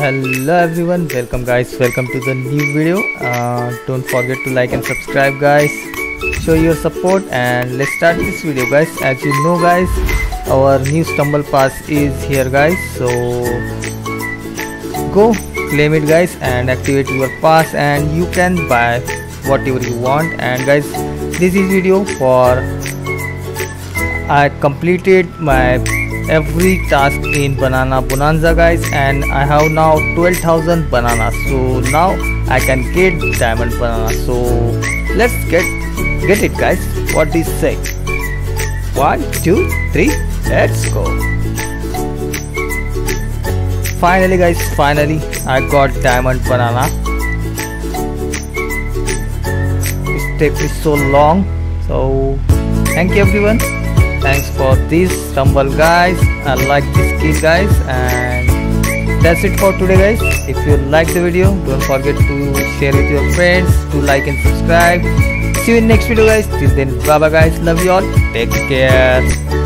Hello everyone, welcome guys, welcome to the new video. Don't forget to like and subscribe guys, show your support, and let's start this video guys. As you know guys, our new stumble pass is here guys, so go claim it guys and activate your pass, and you can buy whatever you want. And guys, this is video for I completed my every task in banana bonanza guys, and I have now 12,000 bananas, so now I can get diamond banana. So let's get it guys. What do you say? 1 2 3 let's go. Finally guys, finally I got diamond banana. This step is so long, so thank you everyone. Thanks for this Stumble Guys. I like this kid guys, and that's it for today guys. If you like the video, don't forget to share with your friends, to like and subscribe. See you in next video guys. Till then, bye bye guys, love you all, take care.